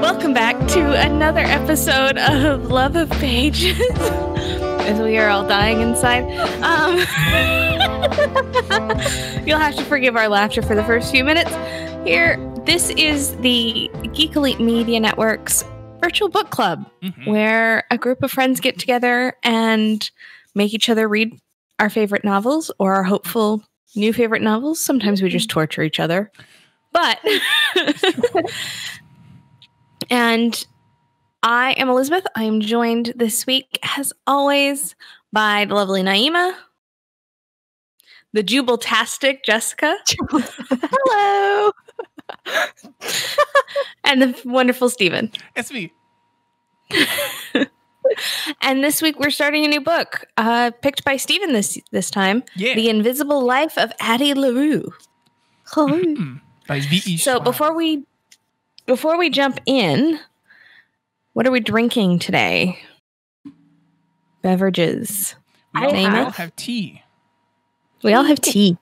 Welcome back to another episode of Love of Pages, as we are all dying inside. You'll have to forgive our laughter for the first few minutes here. This is the Geek Elite Media Networks virtual book club, where a group of friends get together and make each other read our favorite novels or our hopeful new favorite novels. Sometimes we just torture each other, but... And I am Elizabeth. I am joined this week, as always, by the lovely Naimah, the jubaltastic Jessica. Hello. And the wonderful Stephen. It's me. And this week we're starting a new book, picked by Stephen this time. Yeah. The Invisible Life of Addie LaRue. So before we jump in, what are we drinking today? Beverages. We all have tea. We all have tea.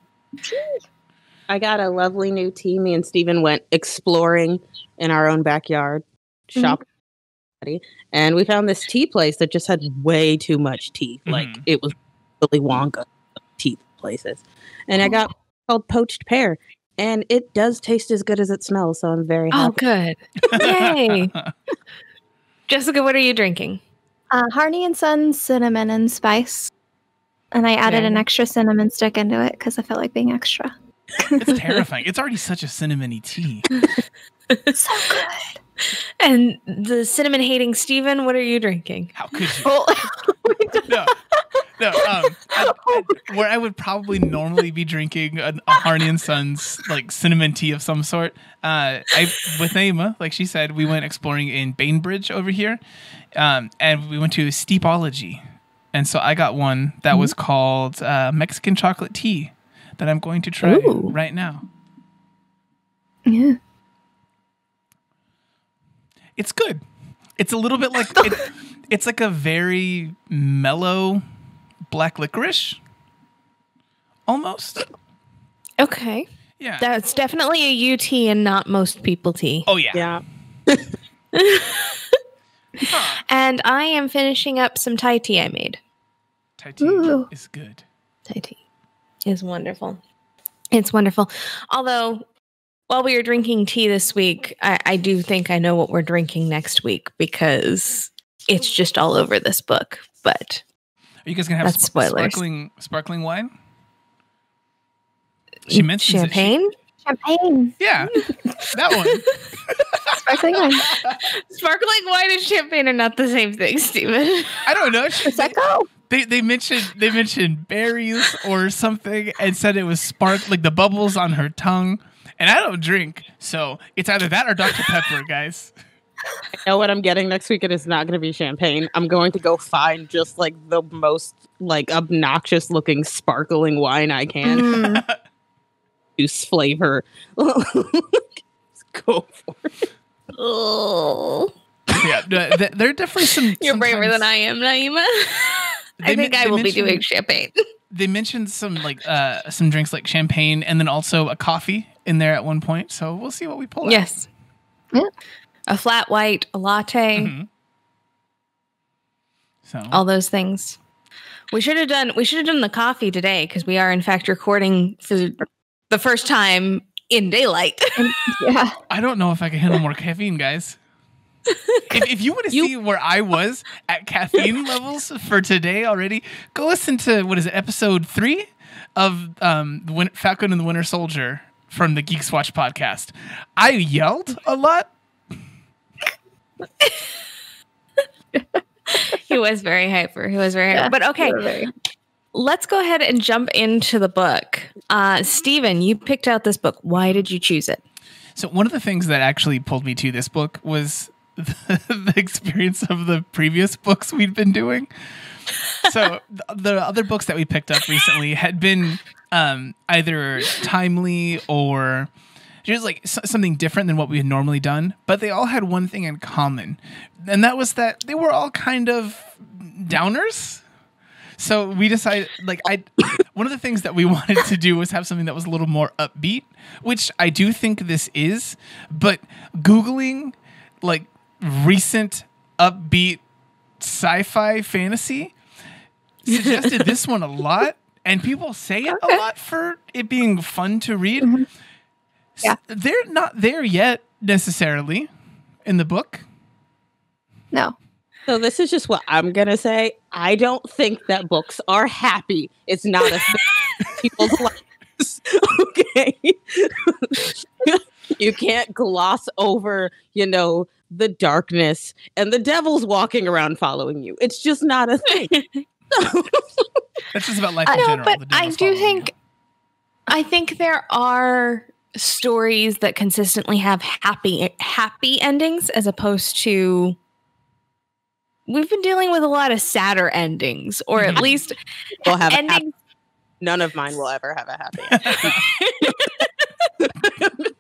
I got a lovely new tea. Me and Stephen went exploring in our own backyard, shopping, and we found this tea place that just had way too much tea. Like, it was really Wonka tea places. And I got called poached pear. And it does taste as good as it smells, so I'm very happy. Oh, good. Yay. Jessica, what are you drinking? Harney and Sons cinnamon and spice. And I added an extra cinnamon stick into it because I felt like being extra. It's terrifying. It's already such a cinnamony tea. So good. And the cinnamon-hating Stephen, what are you drinking? How could you? Well, where I would probably normally be drinking a Harney and Sons like cinnamon tea of some sort. With Naimah, like she said, we went exploring in Bainbridge over here, and we went to Steepology, and so I got one that was called Mexican chocolate tea that I'm going to try right now. Yeah, it's good. It's a little bit like it's like a very mellow black licorice, almost. Okay. Yeah. That's definitely a UT and not most people tea. Oh, yeah. Yeah. And I am finishing up some Thai tea I made. Thai tea is good. Thai tea is wonderful. It's wonderful. Although, while we are drinking tea this week, I do think I know what we're drinking next week because it's just all over this book, but... Are you guys going to have sparkling wine? She mentioned champagne? Champagne. Yeah, that one. Sparkling wine. Sparkling wine and champagne are not the same thing, Stephen. I don't know. Prosecco? They mentioned berries or something and said it was like the bubbles on her tongue. And I don't drink, so it's either that or Dr. Pepper, guys. I know what I'm getting next week. It is not going to be champagne. I'm going to go find just like the most like obnoxious looking sparkling wine I can. Juice flavor. Let's go for it. Oh. Yeah, there are definitely some. You're braver than I am, Naimah. I think I will be doing champagne. They mentioned some like some drinks like champagne and then also a coffee in there at one point. So we'll see what we pull out. Yes. Yeah. A flat white, a latte, so all those things. We should have done the coffee today because we are in fact recording for the first time in daylight. Yeah, I don't know if I can handle more caffeine, guys. If you want to see where I was at caffeine levels for today already, go listen to episode 3 of Falcon and the Winter Soldier from the Geekswatch podcast. I yelled a lot. He was very hyper. But okay, let's go ahead and jump into the book. Stephen, you picked out this book. Why did you choose it? So one of the things that actually pulled me to this book was the experience of the previous books we'd been doing. So the other books that we picked up recently had been either timely or just like something different than what we had normally done, but they all had one thing in common, and that was that they were all kind of downers. So we decided, like, one of the things that we wanted to do was have something that was a little more upbeat, which I do think this is, but Googling, like, recent upbeat sci-fi fantasy suggested this one a lot, and people say it a lot for it being fun to read. Mm-hmm. Yeah. So they're not there yet, necessarily, in the book. No. So this is just what I'm going to say. I don't think that books are happy. It's not a thing in people's lives. Okay? You can't gloss over, you know, the darkness and the devil's walking around following you. It's just not a thing. That's just about life in general. But I do think, I think there are stories that consistently have happy endings as opposed to... We've been dealing with a lot of sadder endings, or at least we'll have endings. None of mine will ever have a happy ending.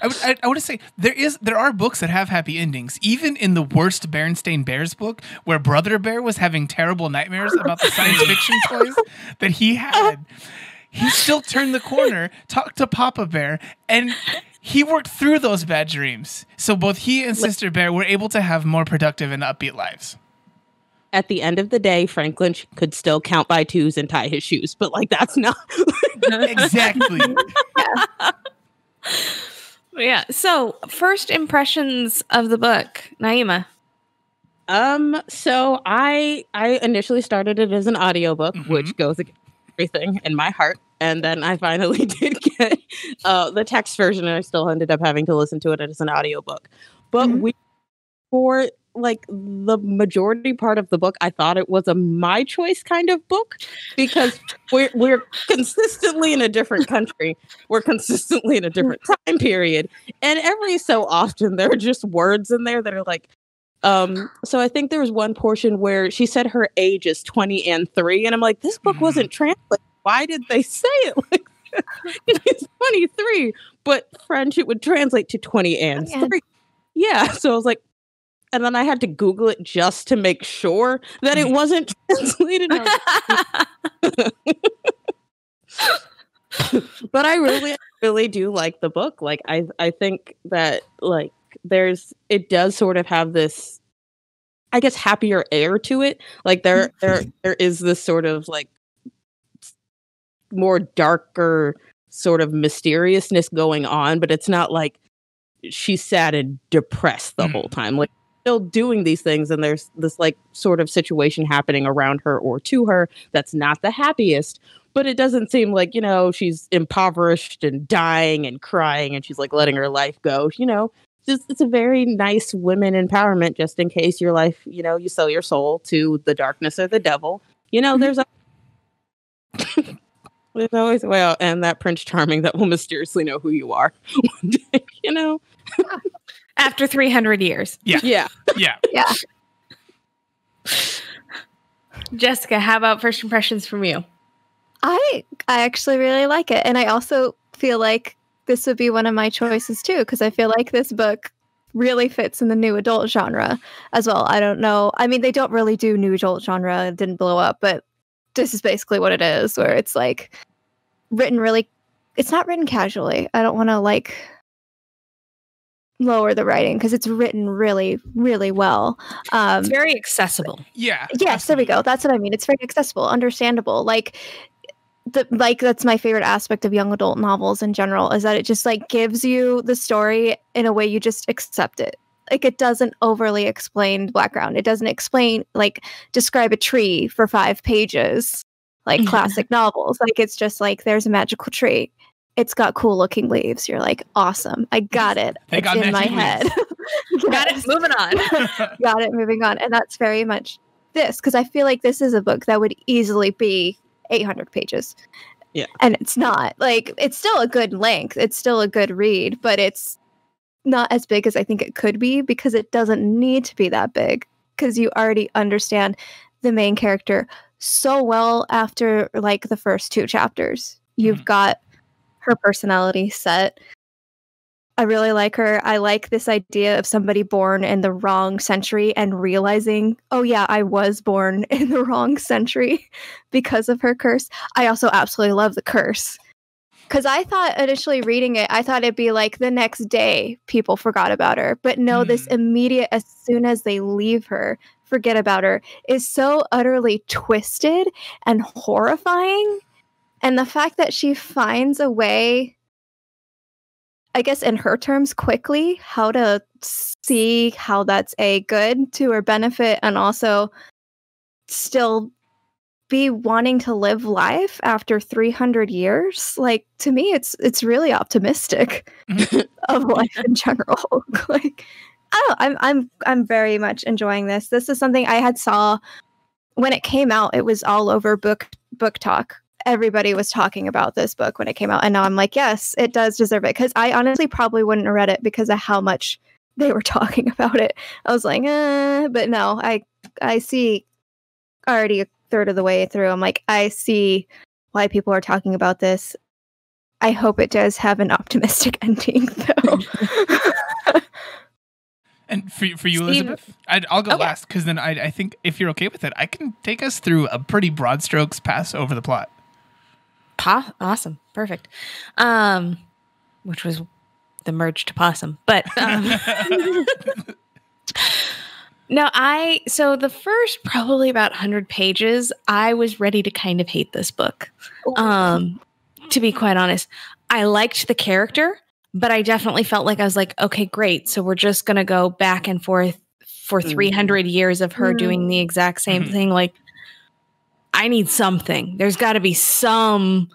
I want to say there are books that have happy endings. Even in the worst Berenstain Bears book, where Brother Bear was having terrible nightmares about the science fiction toys that he had, he still turned the corner, talked to Papa Bear, and he worked through those bad dreams. So both he and Sister Bear were able to have more productive and upbeat lives. At the end of the day, Franklin could still count by twos and tie his shoes, but like that's not exactly. Yeah. Yeah. So, first impressions of the book, Naimah. So I initially started it as an audiobook, which goes against everything in my heart. And then I finally did get the text version, and I still ended up having to listen to it as an audiobook. But for like the majority part of the book, I thought it was a my choice kind of book, because we're consistently in a different country. We're consistently in a different time period. And every so often there are just words in there that are like, so I think there was one portion where she said her age is 20 and 3, and I'm like, this book wasn't translated. Why did they say it like that? It's 23, but French, it would translate to 20 and 3. Yeah, so I was like, and then I had to Google it just to make sure that it wasn't translated. But I really do like the book. Like, I think that, like, it does sort of have this, I guess, happier air to it. Like, there is this sort of, like, more darker sort of mysteriousness going on, but it's not like she's sad and depressed the whole time. Like, still doing these things, and there's this like sort of situation happening around her or to her that's not the happiest, but it doesn't seem like, you know, she's impoverished and dying and crying and she's like letting her life go, you know. It's a very nice women empowerment, just in case your life, you know, you sell your soul to the darkness or the devil, you know. There's always, well, and that Prince Charming that will mysteriously know who you are one day, you know? After 300 years. Yeah. Yeah. Yeah. Yeah. Jessica, how about first impressions from you? I actually really like it. And I also feel like this would be one of my choices too, because I feel like this book really fits in the new adult genre as well. I don't know. I mean, they don't really do new adult genre. It didn't blow up, but this is basically what it is, where it's like written really, it's not written casually. I don't want to like lower the writing, because it's written really, really well. It's very accessible. Yeah. Yes, there we go. That's what I mean. It's very accessible, understandable. Like that's my favorite aspect of young adult novels in general, is that it just like gives you the story in a way you just accept it. Like, it doesn't overly explain the background. It doesn't explain, like, describe a tree for 5 pages, like classic novels. Like, it's just like, there's a magical tree. It's got cool looking leaves. You're like, awesome. I got it. It's in my head. Got it. Moving on. Got it. Moving on. And that's very much this, because I feel like this is a book that would easily be 800 pages. Yeah. And it's not. Like, it's still a good length. It's still a good read, but it's not as big as I think it could be, because it doesn't need to be that big, because you already understand the main character so well after like the first 2 chapters. You've got her personality set. I really like her. I like this idea of somebody born in the wrong century and realizing, oh yeah, I was born in the wrong century because of her curse. I also absolutely love the curse. Because I thought initially reading it, I thought it'd be like the next day people forgot about her. But no, this immediate, as soon as they leave her, forget about her, is so utterly twisted and horrifying. And the fact that she finds a way, I guess in her terms, quickly, how to see how that's a good to her benefit and also still be wanting to live life after 300 years. Like, to me, it's really optimistic of life in general. Like, I don't know, I'm very much enjoying this. This is something I had saw when it came out. It was all over book talk. Everybody was talking about this book when it came out, and now I'm like, yes, it does deserve it, because I honestly probably wouldn't have read it because of how much they were talking about it. I was like, but no, I see already a third of the way through, I'm like, I see why people are talking about this. I hope it does have an optimistic ending, though. And for you, Elizabeth, I'll go last, because then I think if you're okay with it, I can take us through a pretty broad strokes pass over the plot. Awesome. Perfect. Which was the merge to possum. But no, so the first probably about 100 pages, I was ready to kind of hate this book. To be quite honest, I liked the character, but I definitely felt like I was like, okay, great. So we're just going to go back and forth for 300 years of her doing the exact same thing. Like, I need something. There's got to be some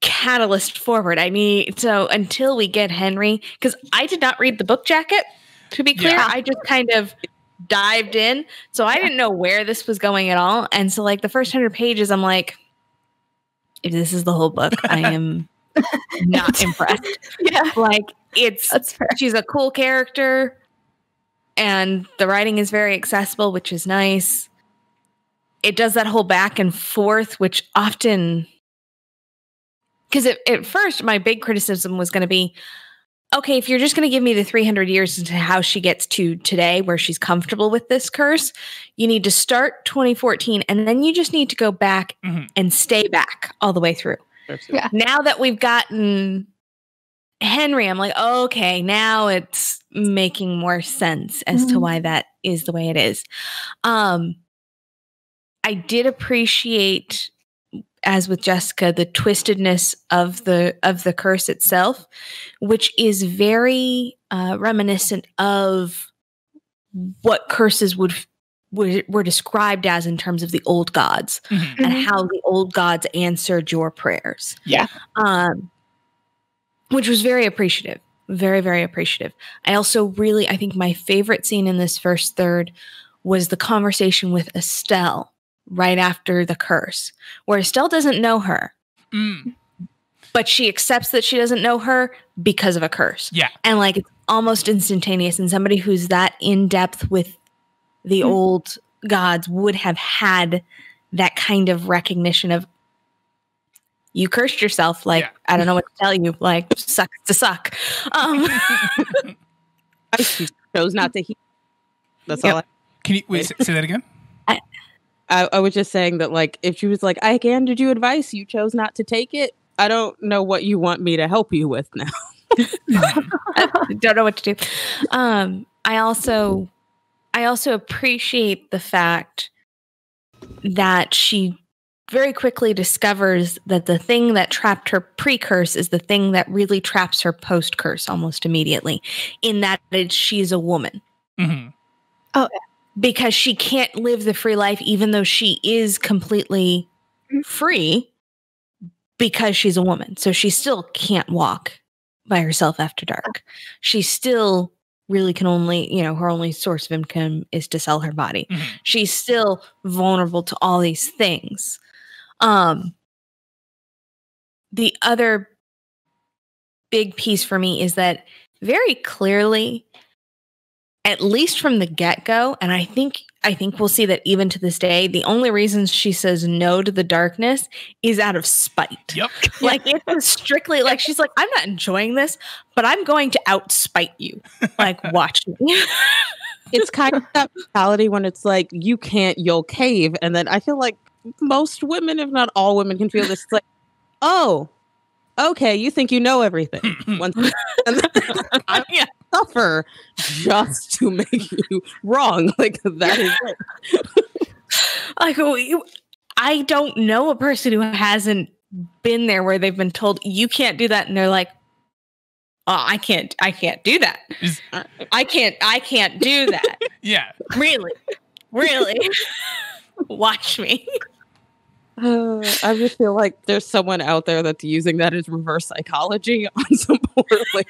catalyst forward. I need, so until we get Henry, because I did not read the book jacket, to be clear. Yeah. I just kind of dived in. So I didn't know where this was going at all. And so like the first 100 pages, I'm like, if this is the whole book, I am not impressed. Yeah. Like that's fair. She's a cool character and the writing is very accessible, which is nice. It does that whole back and forth, which often, because at first my big criticism was going to be, okay, if you're just going to give me the 300 years into how she gets to today where she's comfortable with this curse, you need to start 2014 and then you just need to go back and stay back all the way through. Yeah. Now that we've gotten Henry, I'm like, okay, now it's making more sense as to why that is the way it is. I did appreciate, as with Jessica, the twistedness of the curse itself, which is very reminiscent of what curses were described as in terms of the old gods and how the old gods answered your prayers. Yeah, which was very appreciative, very, very appreciative. I also really, I think my favorite scene in this first third was the conversation with Estelle right after the curse, where Estelle doesn't know her, but she accepts that she doesn't know her because of a curse. Yeah. And like, it's almost instantaneous, and somebody who's that in depth with the old gods would have had that kind of recognition of, you cursed yourself. Like, I don't know what to tell you, like, sucks to suck. She chose not to hear. That's all. Can you wait, say that again? I was just saying that, like, if she was like, I handed you advice, you chose not to take it. I don't know what you want me to help you with now. I don't know what to do. I also appreciate the fact that she very quickly discovers that the thing that trapped her pre-curse is the thing that really traps her post-curse almost immediately, in that she's a woman. Oh, yeah. Because she can't live the free life, even though she is completely free, because she's a woman. So she still can't walk by herself after dark. She still really can only, you know, her only source of income is to sell her body. She's still vulnerable to all these things. The other big piece for me is that very clearly at least from the get-go, and I think we'll see that even to this day, the only reason she says no to the darkness is out of spite. Yep. Like, it's strictly like, she's like, I'm not enjoying this, but I'm going to outspite you. Like, watch me. It's kind of that mentality when it's like, you can't, you'll cave. And then I feel like most women, if not all women, can feel this. It's like, oh, okay, you think you know everything. Yeah. Suffer just to make you wrong. Like, that is it. Like, I don't know a person who hasn't been there where they've been told you can't do that, and they're like, oh, I can't do that. I can't do that. Yeah. Really. Watch me. I just feel like there's someone out there that's using that as reverse psychology on some poor lady.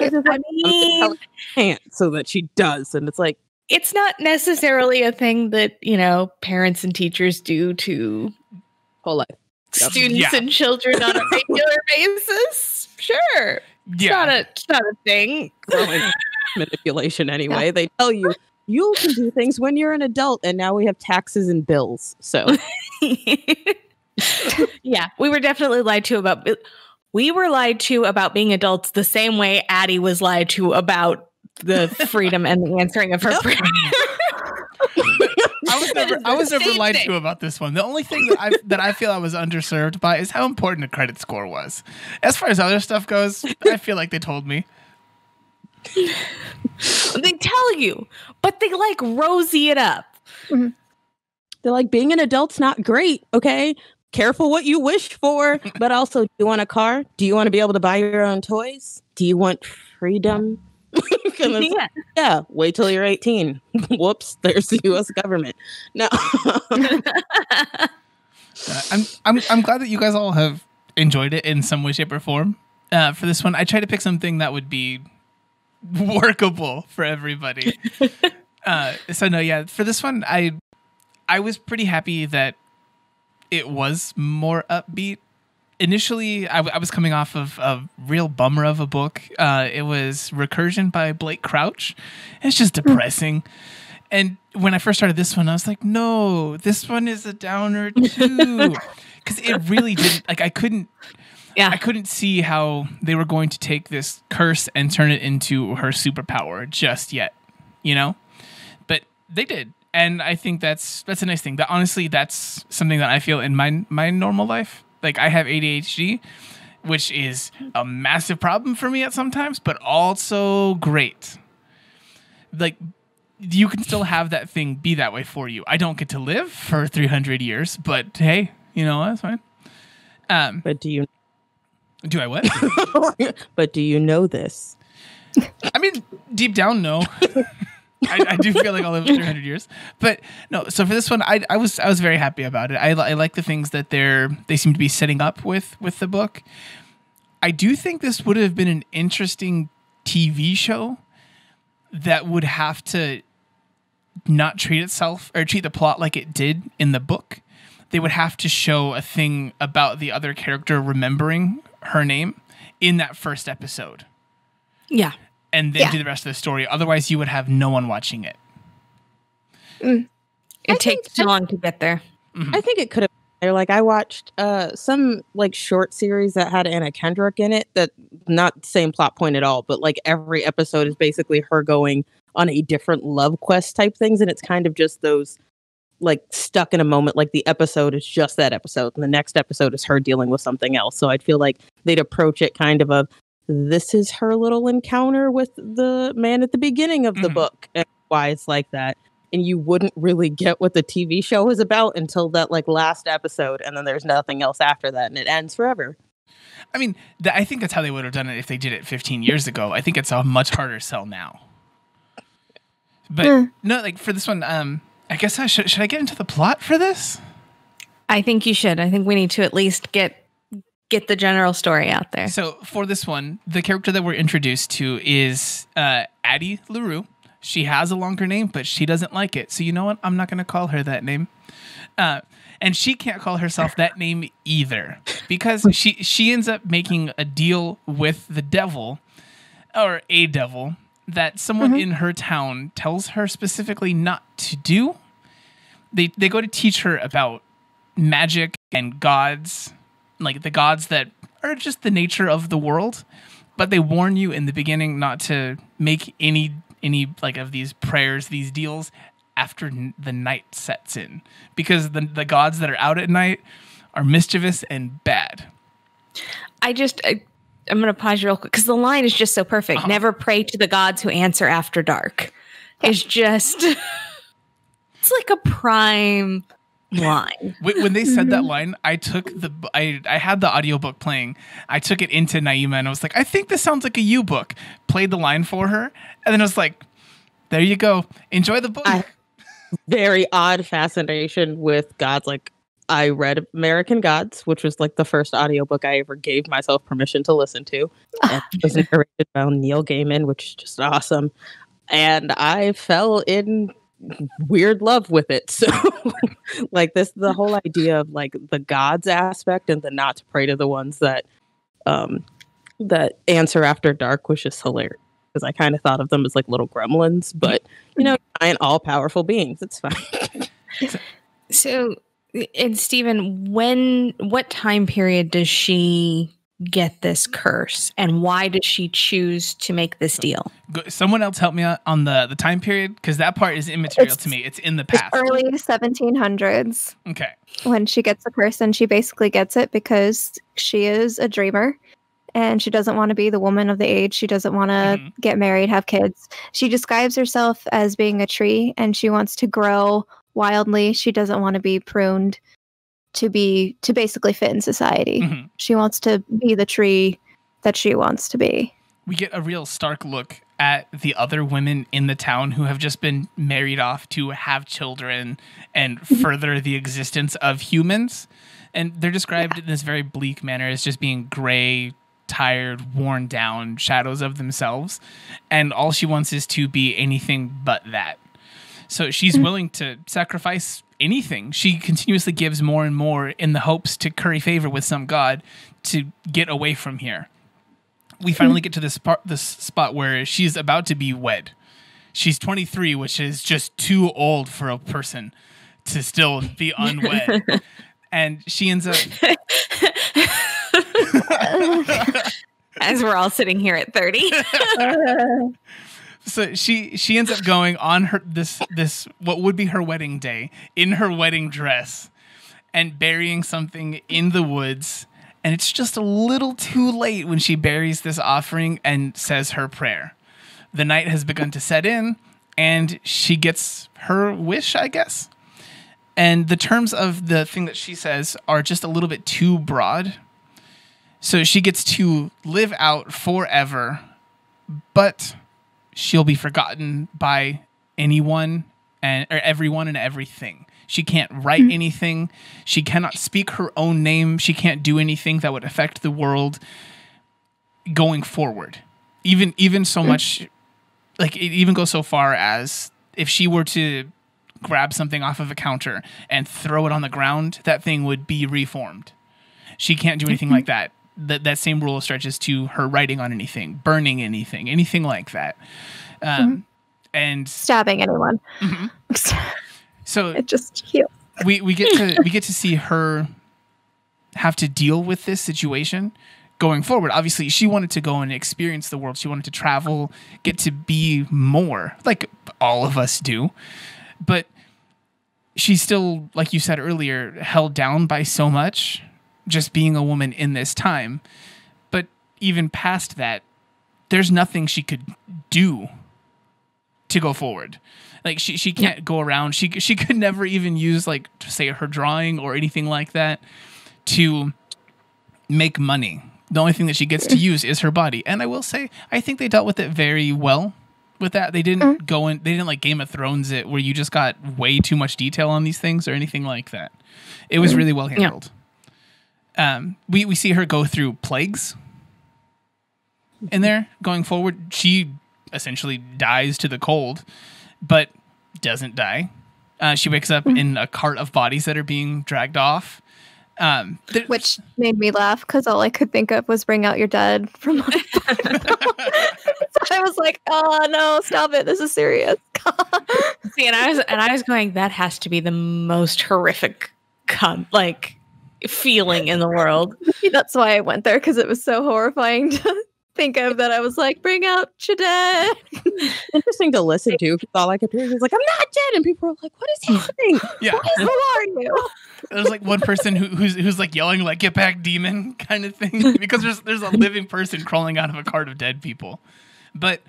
I mean, can't, so that she does, and it's like, it's not necessarily a thing that, you know, parents and teachers do to whole life students and children on a regular basis. Sure, it's not a thing. Manipulation, anyway. Yeah. They tell you, you can do things when you're an adult, and now we have taxes and bills. So, yeah, we were definitely lied to about. We were lied to about being adults the same way Addie was lied to about the freedom and the answering of her prayer. I was never lied to about this one. The only thing that I feel I was underserved by is how important a credit score was. As far as other stuff goes, I feel like they told me. They tell you, but they like rosy it up. Mm-hmm. They're like, being an adult's not great, okay? Careful what you wish for, but also, do you want a car? Do you want to be able to buy your own toys? Do you want freedom? Yeah, wait till you're 18. Whoops, there's the U.S. government. No, I'm glad that you guys all have enjoyed it in some way, shape, or form. For this one, I tried to pick something that would be workable for everybody. So no, yeah, for this one, I was pretty happy that it was more upbeat. Initially, I was coming off of a real bummer of a book. It was Recursion by Blake Crouch. It's just depressing. And when I first started this one, I was like, no, this one is a downer too. Because it really didn't, like, I couldn't see how they were going to take this curse and turn it into her superpower just yet, you know? But they did. And I think that's a nice thing. That honestly, that's something that I feel in my normal life. Like, I have ADHD, which is a massive problem for me at sometimes, but also great. Like, you can still have that thing be that way for you. I don't get to live for 300 years, but hey, you know, that's fine. But do you? Do I what? But do you know this? I mean, deep down, no. I do feel like I'll live 300 years, but no. So for this one, I was very happy about it. I like the things that they seem to be setting up with the book. I do think this would have been an interesting TV show that would have to not treat itself or treat the plot like it did in the book. They would have to show a thing about the other character remembering her name in that first episode. Yeah. And then do the rest of the story. Otherwise, you would have no one watching it. Mm. It takes too long to get there. Mm-hmm. I think it could have been there. Like, I watched some like short series that had Anna Kendrick in it. That not the same plot point at all, but like every episode is basically her going on a different love quest type things, and it's kind of just those like stuck in a moment. Like, the episode is just that episode, and the next episode is her dealing with something else. So I'd feel like they'd approach it kind of a, this is her little encounter with the man at the beginning of the book, and why it's like that. And you wouldn't really get what the TV show is about until that like last episode, and then there's nothing else after that, and it ends forever. I mean, I think that's how they would have done it if they did it 15 years ago. I think it's a much harder sell now. But no, like for this one, I guess I should I get into the plot for this? I think you should. I think we need to at least get the general story out there. So for this one, the character that we're introduced to is Addie LaRue. She has a longer name, but she doesn't like it. So you know what? I'm not going to call her that name. And she can't call herself that name either, because she ends up making a deal with the devil, or a devil, that someone in her town tells her specifically not to do. They go to teach her about magic and gods, like the gods that are just the nature of the world. But they warn you in the beginning not to make any like of these prayers, these deals after the night sets in, because the gods that are out at night are mischievous and bad. I'm going to pause you real quick because the line is just so perfect. Never pray to the gods who answer after dark. It's just, it's like a prime line. When they said that line, I took the, I had the audiobook playing. I took it into Naimah and I was like, I think this sounds like a U book. Played the line for her. And then I was like, there you go. Enjoy the book. Very odd fascination with gods. Like, I read American Gods, which was like the first audiobook I ever gave myself permission to listen to. It was narrated by Neil Gaiman, which is just awesome. And I fell in weird love with it. So like this, the whole idea of like the gods aspect and the not to pray to the ones that that answer after dark was just hilarious. Because I kind of thought of them as like little gremlins, but you know, giant all-powerful beings. It's fine. So and Stephen, what time period does she get this curse, and why does she choose to make this deal? Someone else help me on the time period, because that part is immaterial to me. It's in the past. It's early 1700s. Okay. When she gets the curse, and she basically gets it because she is a dreamer, and she doesn't want to be the woman of the age. She doesn't want to get married, have kids. She describes herself as being a tree, and she wants to grow wildly. She doesn't want to be pruned to basically fit in society. She wants to be the tree that she wants to be. We get a real stark look at the other women in the town who have just been married off to have children and further the existence of humans. And they're described in this very bleak manner as just being gray, tired, worn down shadows of themselves. And all she wants is to be anything but that. So she's willing to sacrifice anything. She continuously gives more and more in the hopes to curry favor with some god to get away from here. We finally get to this spot where she's about to be wed. She's 23, which is just too old for a person to still be unwed. And she ends up... As we're all sitting here at 30. So she ends up going on her this what would be her wedding day in her wedding dress and burying something in the woods, and it's just a little too late when she buries this offering and says her prayer. The night has begun to set in, and she gets her wish, I guess. And the terms of the thing that she says are just a little bit too broad. So she gets to live out forever, but she'll be forgotten by anyone or everyone and everything. She can't write anything. She cannot speak her own name. She can't do anything that would affect the world going forward. Even so much, like it even goes so far as if she were to grab something off of a counter and throw it on the ground, that thing would be reformed. She can't do anything like that. That same rule stretches to her writing on anything, burning anything like that. And stabbing anyone. So it just we get to see her have to deal with this situation going forward. Obviously, she wanted to go and experience the world. She wanted to travel, get to be more, like all of us do. But she's still, like you said earlier, held down by so much, just being a woman in this time. But even past that, there's nothing she could do to go forward. Like she can't go around. She could never even use, like, say, her drawing or anything like that to make money. The only thing that she gets to use is her body. And I will say, I think they dealt with it very well with that. They didn't go in, they didn't like Game of Thrones it, where you just got way too much detail on these things or anything like that. It was really well handled. We see her go through plagues in there going forward. She essentially dies to the cold, but doesn't die. She wakes up in a cart of bodies that are being dragged off. Which made me laugh because all I could think of was Bring Out Your Dead from. So I was like, "Oh no, stop it! This is serious." See, and I was going, that has to be the most horrific, like, feeling in the world. That's why I went there, because it was so horrifying to think of that. I was like, "Bring out your dead." Interesting to listen to. All I could hear was like, "I'm not dead," and people were like, "What is happening? Yeah, who are you?" There's like one person who's like yelling like "Get back, demon!" kind of thing, because there's a living person crawling out of a cart of dead people. But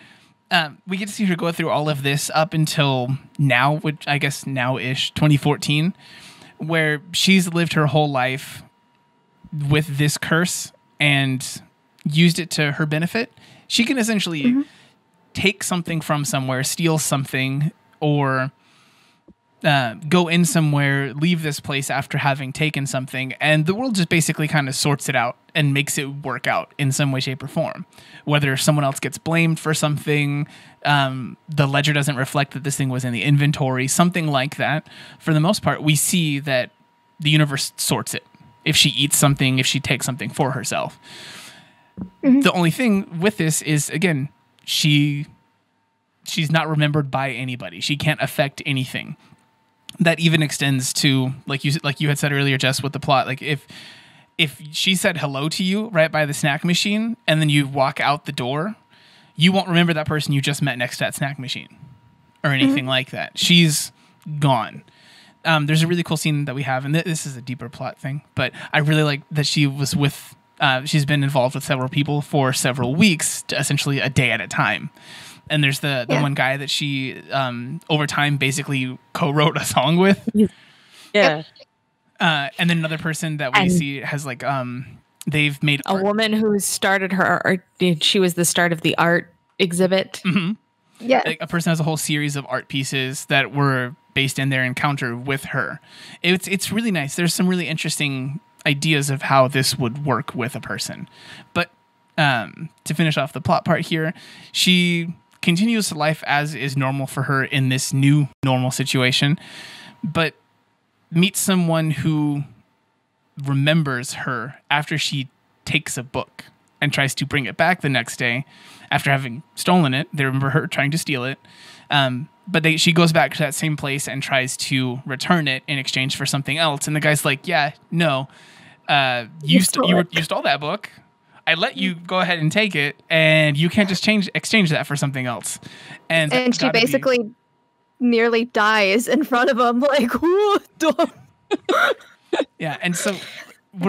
we get to see her go through all of this up until now, which I guess now-ish 2014, where she's lived her whole life with this curse and used it to her benefit. She can essentially take something from somewhere, steal something, or go in somewhere, leave this place after having taken something, and the world just basically kind of sorts it out and makes it work out in some way, shape, or form. Whether someone else gets blamed for something, the ledger doesn't reflect that this thing was in the inventory, something like that. For the most part, we see that the universe sorts it. If she eats something, if she takes something for herself. The only thing with this is, again, she's not remembered by anybody. She can't affect anything. That even extends to, like you had said earlier, Jess, with the plot. Like, if she said hello to you right by the snack machine and then you walk out the door, you won't remember that person you just met next to that snack machine or anything like that. She's gone. There's a really cool scene that we have, and this is a deeper plot thing, but I really like that she was with... she's been involved with several people for several weeks, essentially a day at a time. And there's the one guy that she, over time, basically co-wrote a song with. Yeah. And then another person that we see has, like, they've made... A woman who started her art. She was the start of the art exhibit. Yeah. Like, a person has a whole series of art pieces that were based in their encounter with her. It's really nice. There's some really interesting ideas of how this would work with a person. But to finish off the plot part here, she continues life as is normal for her in this new normal situation, but meets someone who remembers her after she takes a book and tries to bring it back the next day after having stolen it. They remember her trying to steal it. But she goes back to that same place and tries to return it in exchange for something else. And the guy's like, yeah, no, you stole that book. I let you go ahead and take it, and you can't just exchange that for something else. And she basically nearly dies in front of him, like, whoa, don't. Yeah, and so...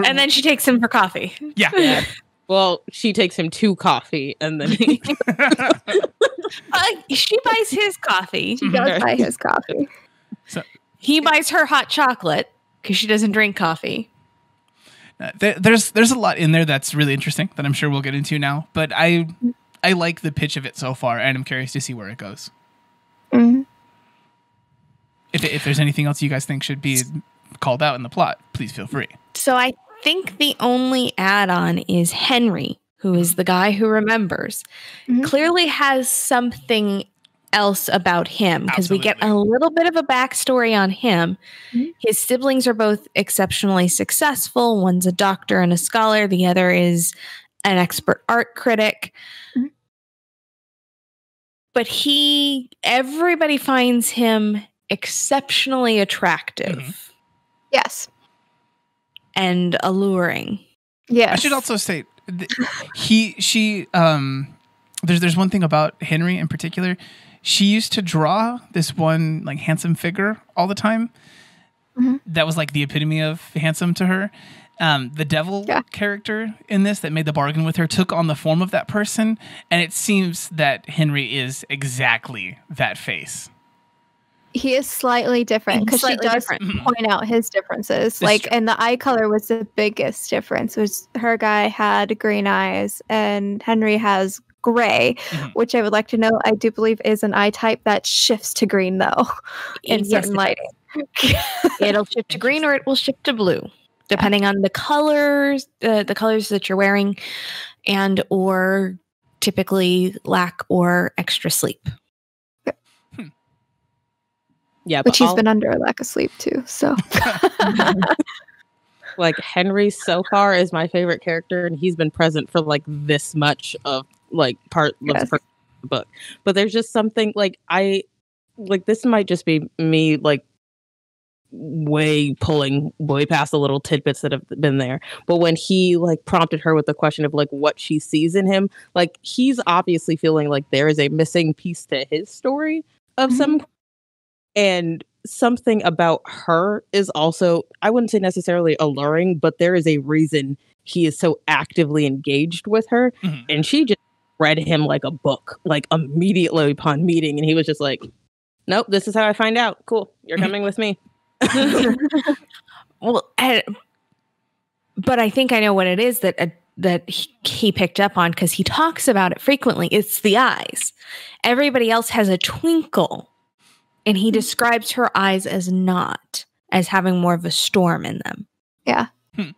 And then she takes him for coffee. Yeah. Well, she takes him to coffee, and then he... she buys his coffee. She does buy his coffee. So, he buys her hot chocolate because she doesn't drink coffee. There's a lot in there that's really interesting that I'm sure we'll get into now. But I like the pitch of it so far, and I'm curious to see where it goes. If there's anything else you guys think should be called out in the plot, please feel free. So I think the only add-on is Henry, who is the guy who remembers, clearly has something else about him, because we get a little bit of a backstory on him. His siblings are both exceptionally successful. One's a doctor and a scholar. The other is an expert art critic. But everybody finds him exceptionally attractive. Yes. And alluring. Yeah, I should also say there's one thing about Henry in particular. She used to draw this one like handsome figure all the time. That was like the epitome of handsome to her. The devil character in this that made the bargain with her took on the form of that person, and it seems that Henry is exactly that face. He is slightly different, because she does point out his differences. And the eye color was the biggest difference. Was her guy had green eyes and Henry has gray, which I would like to know. I do believe is an eye type that shifts to green though in certain lighting. It'll shift to green or it will shift to blue, depending on the colors that you're wearing, and or typically lack or extra sleep. Yeah, but she's been under a lack of sleep too, so Like, Henry so far is my favorite character, and he's been present for like this much of like part yes. of the book. But there's just something like this might just be me like way past the little tidbits that have been there. But when he like prompted her with the question of like what she sees in him, like he's obviously feeling like there is a missing piece to his story of mm-hmm. some, and something about her is also, I wouldn't say necessarily alluring, but there is a reason he is so actively engaged with her. Mm-hmm. And she just read him like a book, like immediately upon meeting. And he was just like, nope, this is how I find out. Cool. You're coming with me. Well, but I think I know what it is that he picked up on, because he talks about it frequently. It's the eyes. Everybody else has a twinkle, and he describes her eyes as not as having more of a storm in them. Yeah. Hmm.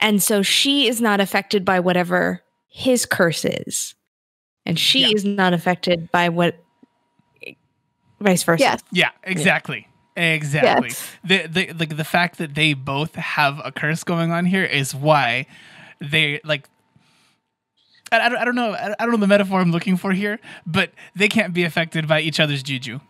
And so she is not affected by whatever his curse is, and she yeah. is not affected by what vice versa. Yes. Yeah. Exactly. Yeah. Exactly. Yes. The fact that they both have a curse going on here is why they like. I don't know the metaphor I'm looking for here, but they can't be affected by each other's juju.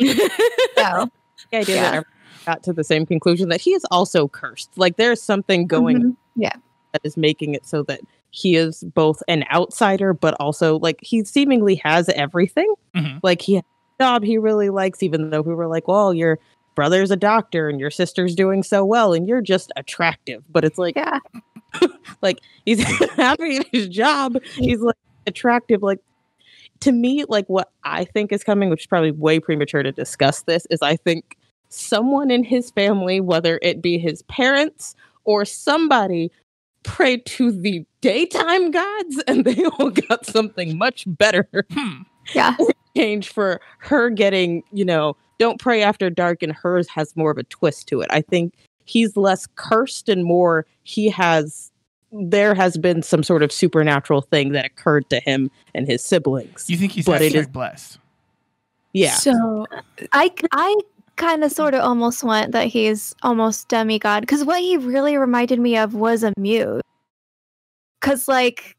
No. I did. Yeah. Got to the same conclusion that he is also cursed. Like there's something going mm-hmm. yeah. that is making it so that he is both an outsider, but also like he seemingly has everything. Mm-hmm. Like he has a job he really likes, even though we were like, well, your brother's a doctor and your sister's doing so well and you're just attractive. But it's like, yeah. Like he's happy at his job, he's like attractive. Like to me, like what I think is coming, which is probably way premature to discuss this, is I think someone in his family, whether it be his parents or somebody, prayed to the daytime gods and they all got something much better. Yeah. Change for her getting, you know, don't pray after dark, and hers has more of a twist to it. I think he's less cursed and more there has been some sort of supernatural thing that occurred to him and his siblings. You think he's blessed? Yeah. So I kind of sort of almost want that he's almost demigod, because what he really reminded me of was a muse. Because like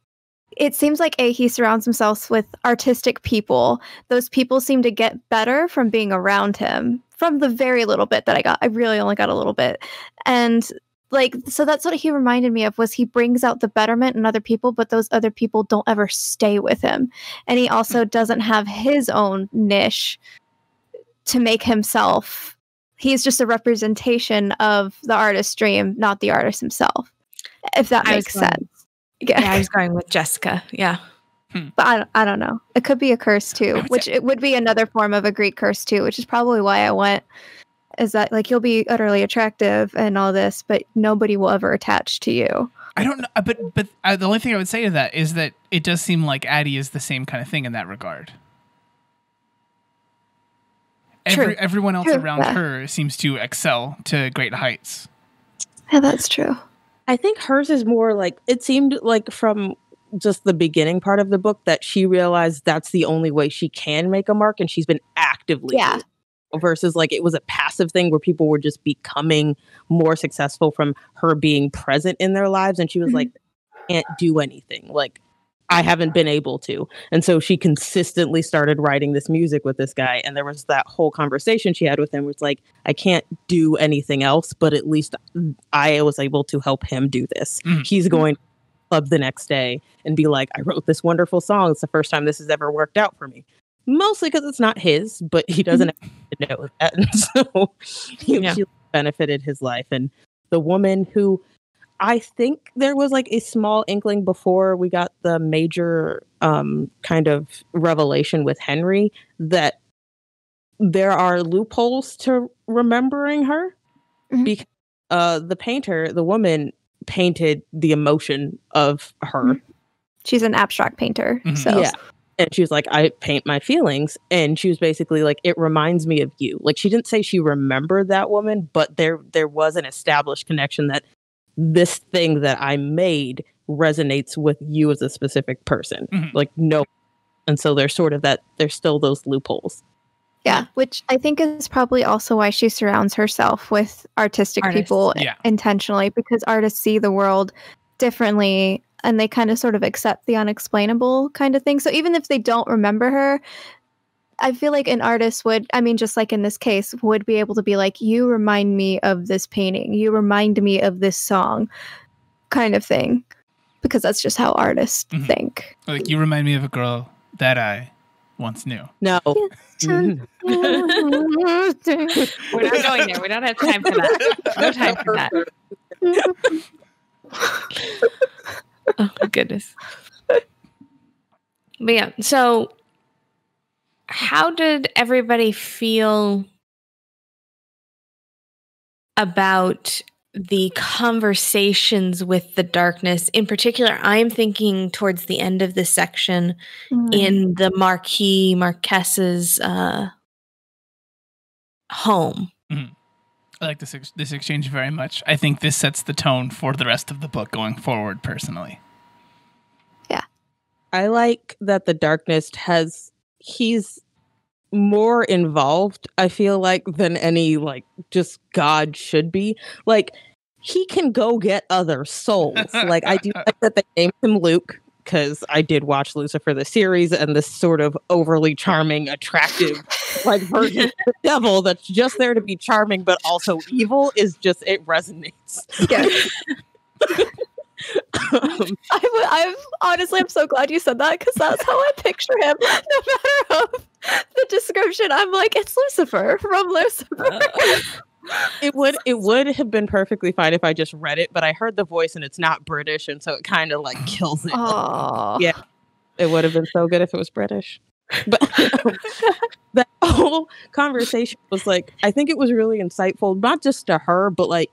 it seems like he surrounds himself with artistic people. Those people seem to get better from being around him. From the very little bit that I got, I really only got a little bit. And like, so that's what he reminded me of, was he brings out the betterment in other people, but those other people don't ever stay with him. And he also doesn't have his own niche to make himself. He's just a representation of the artist's dream, not the artist himself. If that makes sense. Yeah, I was going with Jessica. Yeah. But I don't know. It could be a curse too, which it would be another form of a Greek curse too, which is probably why I went, is that like you'll be utterly attractive and all this, but nobody will ever attach to you. I don't know, but the only thing I would say to that is that it does seem like Addie is the same kind of thing in that regard. True. Everyone else around yeah. her seems to excel to great heights. Yeah, that's true. I think hers is more like, it seemed like from just the beginning part of the book that she realized that's the only way she can make a mark, and she's been actively yeah. versus like it was a passive thing where people were just becoming more successful from her being present in their lives, and she was mm-hmm. like, I can't do anything, like I haven't been able to. And so she consistently started writing this music with this guy, and there was that whole conversation she had with him where it's like, I can't do anything else, but at least I was able to help him do this. Mm-hmm. He's going to club the next day and be like, I wrote this wonderful song. It's the first time this has ever worked out for me. Mostly because it's not his, but he doesn't have to know that. And so she benefited his life. And the woman who, I think there was like a small inkling before we got the major kind of revelation with Henry, that there are loopholes to remembering her mm-hmm. because the painter, the woman, painted the emotion of her. She's an abstract painter. Mm-hmm. So yeah. And she was like, I paint my feelings. And she was basically like, it reminds me of you. Like she didn't say she remembered that woman, but there was an established connection that this thing that I made resonates with you as a specific person. Mm-hmm. Like no. And so there's sort of that, there's still those loopholes. Yeah, which I think is probably also why she surrounds herself with artistic people intentionally, because artists see the world differently and they kind of sort of accept the unexplainable kind of thing. So even if they don't remember her, I feel like an artist would, I mean, just like in this case, would be able to be like, you remind me of this painting. You remind me of this song kind of thing, because that's just how artists think. Like, you remind me of a girl that I once knew. No. We're not going there. We don't have time for that. No time for that. Oh, my goodness. But yeah, so... how did everybody feel about the conversations with the darkness? In particular, I'm thinking towards the end of this section in the Marques's home. I like this exchange very much. I think this sets the tone for the rest of the book going forward, personally. Yeah. I like that the darkness has... he's more involved, I feel like, than any, like, just God should be. Like, he can go get other souls. Like, I do like that they named him Luke, because I did watch Lucifer the series, and this sort of overly charming, attractive, like, version of the devil that's just there to be charming but also evil is just, it resonates. Yes. I'm so glad you said that, because that's how I picture him. No matter how the description, I'm like, it's Lucifer from Lucifer. It would have been perfectly fine if I just read it, but I heard the voice and it's not British, and so it kind of like kills it. Aww. Yeah, it would have been so good if it was British. But that whole conversation was like, I think it was really insightful, not just to her, but like,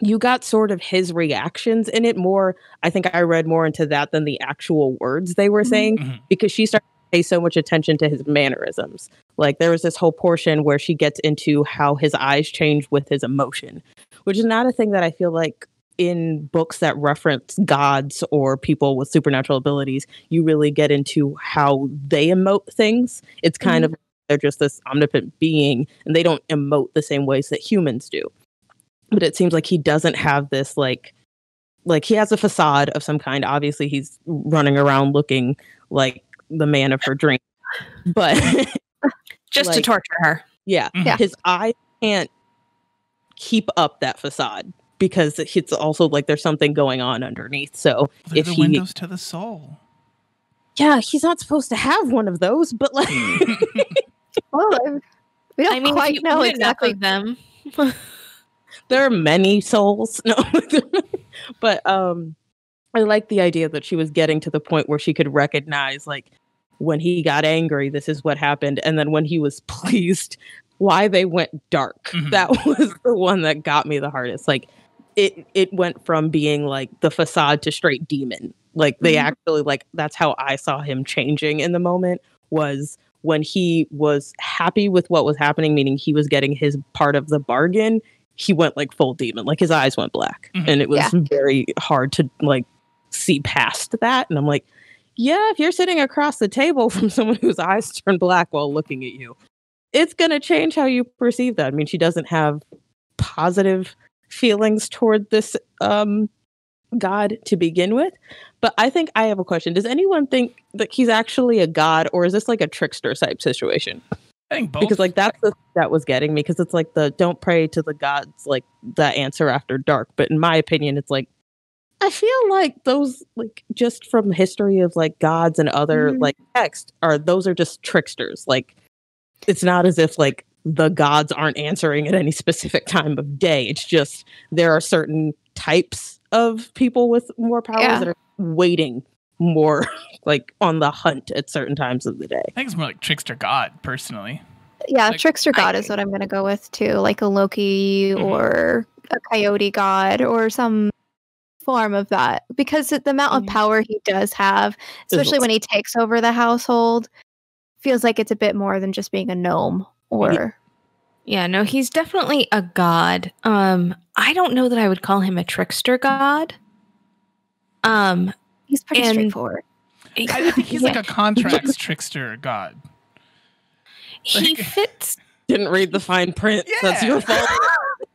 you got sort of his reactions in it more. I think I read more into that than the actual words they were saying, because she started to pay so much attention to his mannerisms. Like, there was this whole portion where she gets into how his eyes change with his emotion, which is not a thing that I feel like in books that reference gods or people with supernatural abilities, you really get into how they emote things. It's kind of, they're just this omnipotent being, and they don't emote the same ways that humans do. But it seems like he doesn't have this, like he has a facade of some kind. Obviously, he's running around looking like the man of her dream, but just like, to torture her. Yeah, his eye can't keep up that facade, because it's also like there's something going on underneath. So if the windows to the soul. Yeah, he's not supposed to have one of those, but like, well, we don't quite know exactly them. There are many souls. No, but I like the idea that she was getting to the point where she could recognize, like, when he got angry, this is what happened. And then when he was pleased, why they went dark. That was the one that got me the hardest. Like, it went from being like the facade to straight demon. Like, they actually, like, that's how I saw him changing in the moment, was when he was happy with what was happening, meaning he was getting his part of the bargain. He went like full demon, like his eyes went black, and it was very hard to like see past that. And I'm like, yeah, if you're sitting across the table from someone whose eyes turn black while looking at you, it's going to change how you perceive that. I mean, she doesn't have positive feelings toward this god to begin with. But I think I have a question. Does anyone think that he's actually a god, or is this like a trickster type situation? I think both. Because like that's the that was getting me, because it's like the don't pray to the gods, like the answer after dark. But in my opinion, it's like I feel like those, like, just from history of like gods and other like texts, are those are just tricksters. Like, it's not as if like the gods aren't answering at any specific time of day. It's just there are certain types of people with more powers that are waiting more like on the hunt at certain times of the day. I think it's more like trickster god, personally. Yeah, like, trickster god is what I'm going to go with too, like a Loki or a coyote god or some form of that, because the amount of power he does have, especially when he takes over the household, feels like it's a bit more than just being a gnome or yeah, no, he's definitely a god. I don't know that I would call him a trickster god. He's pretty straightforward. I think he's like a contracts trickster god. He fits. Didn't read the fine print. Yeah. That's your fault.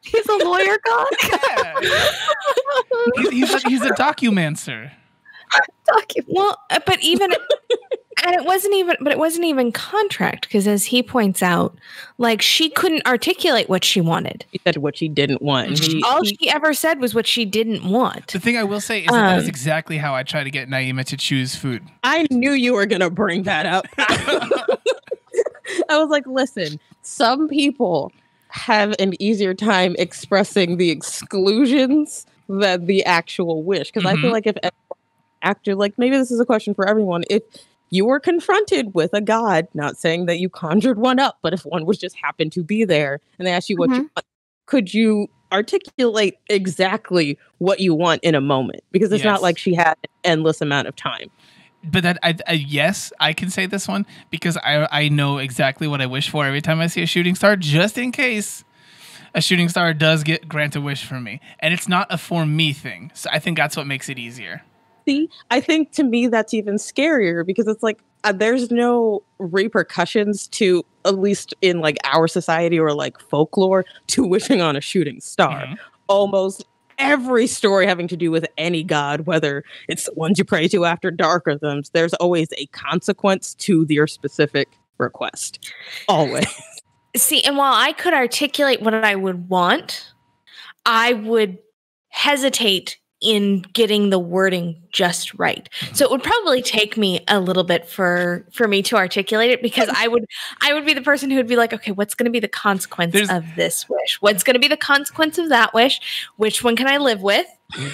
He's a lawyer god. Yeah. he's a documancer. Well, but even and it wasn't even contract, because as he points out, like, she couldn't articulate what she wanted. She said what she didn't want. All she ever said was what she didn't want. The thing I will say is that is exactly how I try to get Naimah to choose food. I knew you were gonna bring that up. I was like, listen, some people have an easier time expressing the exclusions than the actual wish. Because I feel like if actor, like, maybe this is a question for everyone. If you were confronted with a god, not saying that you conjured one up, but if one was just happened to be there and they asked you what you want, could you articulate exactly what you want in a moment? Because it's not like she had an endless amount of time. But that, yes, I can say this one because I know exactly what I wish for every time I see a shooting star, just in case a shooting star does get grant a wish for me. And it's not a for me thing. So I think that's what makes it easier. See, I think to me that's even scarier because it's like there's no repercussions to, at least in like our society or like folklore, to wishing on a shooting star. Almost every story having to do with any god, whether it's the ones you pray to after dark or them, there's always a consequence to your specific request. Always. See, and while I could articulate what I would want, I would hesitate in getting the wording just right. So it would probably take me a little bit for me to articulate it, because I would be the person who would be like, okay, what's going to be the consequence of this wish? What's going to be the consequence of that wish? Which one can I live with?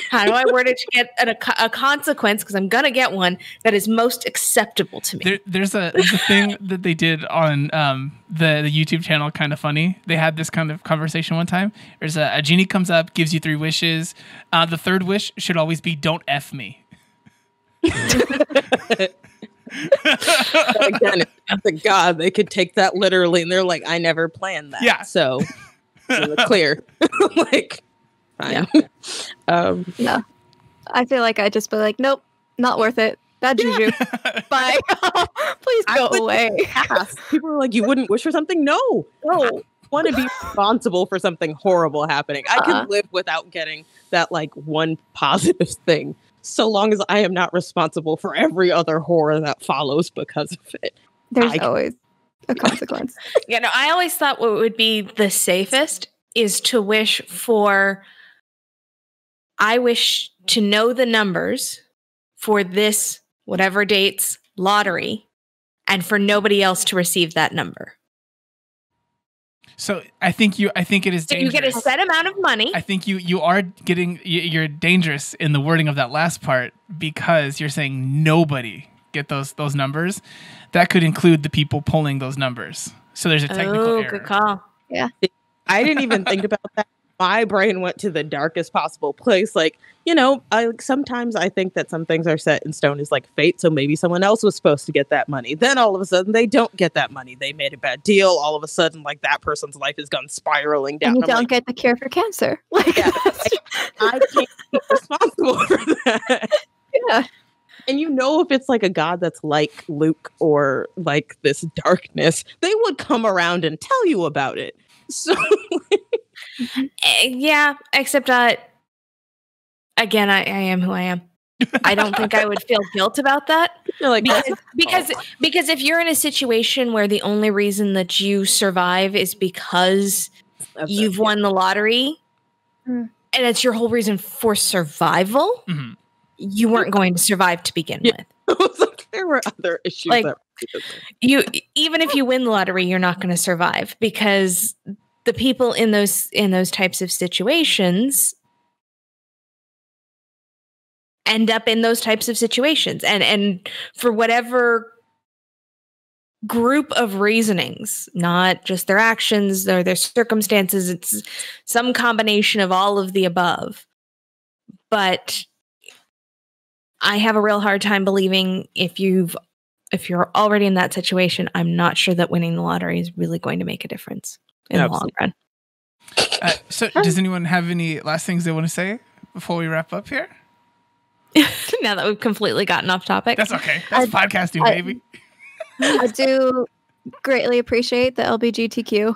How do I word it to get a consequence? Because I'm going to get one that is most acceptable to me. There's a thing that they did on the YouTube channel, Kind of Funny. They had this kind of conversation one time. There's a genie comes up, gives you three wishes. The third wish should always be, don't F me. Again, it's a god. They could take that literally. And they're like, I never planned that. Yeah. So it's clear. Like... Fine. Yeah. No, I feel like I just be like, nope, not worth it. Bad juju. Bye. Please go away. People are like, you wouldn't wish for something? No, no. Want to be responsible for something horrible happening. I can live without getting that like one positive thing, so long as I am not responsible for every other horror that follows because of it. There's always a consequence. Yeah, no, I always thought what would be the safest is to wish for, I wish to know the numbers for this, whatever dates, lottery, and for nobody else to receive that number. So I think it is dangerous. You get a set amount of money. I think you're dangerous in the wording of that last part, because you're saying nobody get those numbers. That could include the people pulling those numbers. So there's a technical error. Good call. Yeah. I didn't even think about that. My brain went to the darkest possible place. Like, you know, sometimes I think that some things are set in stone as like fate. So maybe someone else was supposed to get that money. Then all of a sudden they don't get that money. They made a bad deal. All of a sudden, like, that person's life has gone spiraling down. And you don't get the cure for cancer. Like, yeah, I can't be responsible for that. Yeah. And you know, if it's like a god that's like Luke or like this darkness, they would come around and tell you about it. So yeah, except again, I am who I am. I don't think I would feel guilt about that. You're like, because if you're in a situation where the only reason that you survive is because you've won the lottery, and it's your whole reason for survival, you weren't going to survive to begin with. There were other issues. Like, even if you win the lottery, you're not going to survive, because the people in those types of situations end up in those types of situations, and for whatever group of reasonings, not just their actions or their circumstances. It's some combination of all of the above, but. I have a real hard time believing if you're already in that situation, I'm not sure that winning the lottery is really going to make a difference in the long run. So does anyone have any last things they want to say before we wrap up here? Now that we've completely gotten off topic. That's okay. That's podcasting, baby. I do greatly appreciate the LGBTQ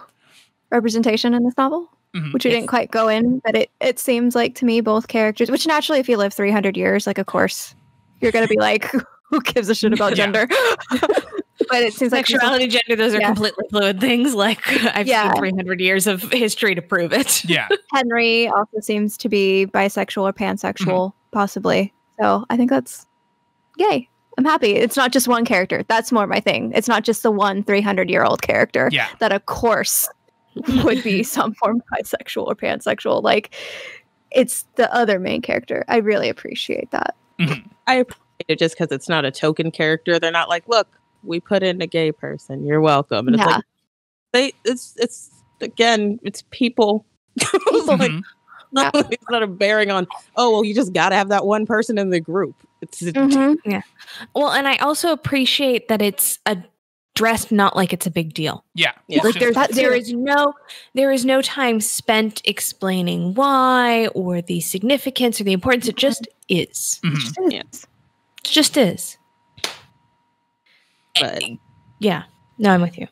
representation in this novel, which we didn't quite go in, but it seems like to me both characters, which naturally if you live 300 years, like of course, you're going to be like, who gives a shit about gender? But it seems like sexuality, gender, those are completely fluid things. Like I've seen 300 years of history to prove it. Yeah. Henry also seems to be bisexual or pansexual, possibly. So I think that's yay. I'm happy. It's not just one character. That's more my thing. It's not just the one 300-year-old character that, of course, would be some form of bisexual or pansexual. Like, it's the other main character. I really appreciate that. I appreciate it just because it's not a token character. They're not like, look, we put in a gay person. You're welcome. And it's like, it's again, it's people. Like, it's not a bearing on, oh, well, you just got to have that one person in the group. Yeah. Well, and I also appreciate that it's addressed not like it's a big deal. Yeah. Like there is no time spent explaining why or the significance or the importance. It just is. It just is. But yeah. No, I'm with you.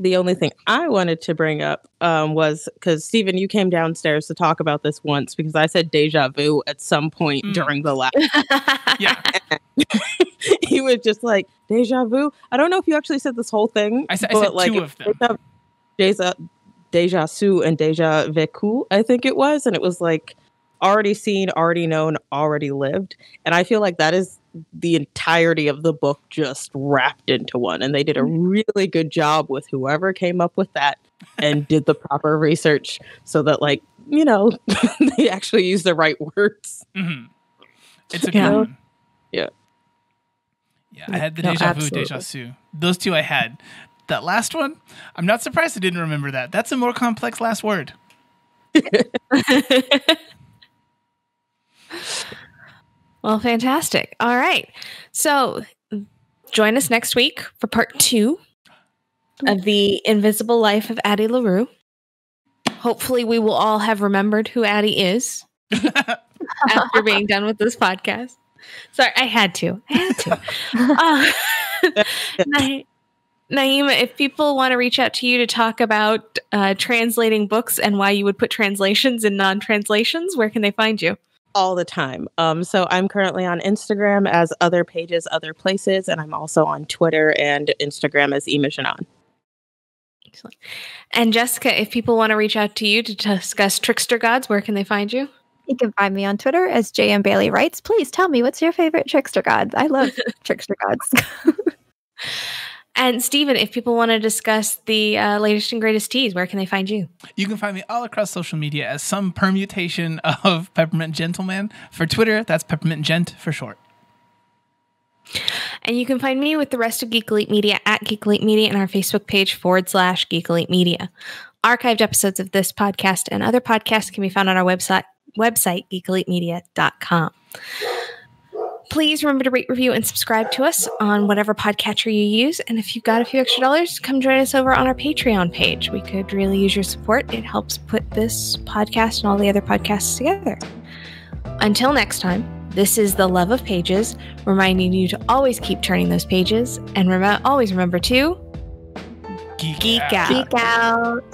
The only thing I wanted to bring up was because, Stephen, you came downstairs to talk about this once because I said deja vu at some point during the last. He was just like, deja vu? I don't know if you actually said this whole thing. I said like, two of them. Deja su and deja vécu, I think it was. And it was like already seen, already known, already lived. And I feel like that is the entirety of the book just wrapped into one, and they did a really good job with whoever came up with that and did the proper research so that, like, you know, they actually use the right words. It's a good one. Yeah, I had the deja vu, deja su. Those two I had. That last one, I'm not surprised I didn't remember that. That's a more complex last word. Well, fantastic. All right. So join us next week for part 2 of The Invisible Life of Addie LaRue. Hopefully we will all have remembered who Addie is after being done with this podcast. Sorry, I had to. Naimah, if people want to reach out to you to talk about translating books and why you would put translations in non-translations, where can they find you? All the time. So I'm currently on Instagram as Other Pages, Other Places, and I'm also on Twitter and Instagram as Emissionon. Excellent. And Jessica, if people want to reach out to you to discuss Trickster Gods, where can they find you? You can find me on Twitter as JM Bailey Writes. Please tell me, what's your favorite Trickster Gods? I love Trickster Gods. And Stephen, if people want to discuss the latest and greatest teas, where can they find you? You can find me all across social media as some permutation of Peppermint Gentleman. For Twitter, that's Peppermint Gent for short. And you can find me with the rest of Geek Elite Media at Geek Elite Media and our Facebook page / Geek Elite Media. Archived episodes of this podcast and other podcasts can be found on our website geekelitemedia.com. Please remember to rate, review, and subscribe to us on whatever podcatcher you use. And if you've got a few extra dollars, come join us over on our Patreon page. We could really use your support. It helps put this podcast and all the other podcasts together. Until next time, this is The Love of Pages, reminding you to always keep turning those pages. And always remember to... Geek out. Geek out.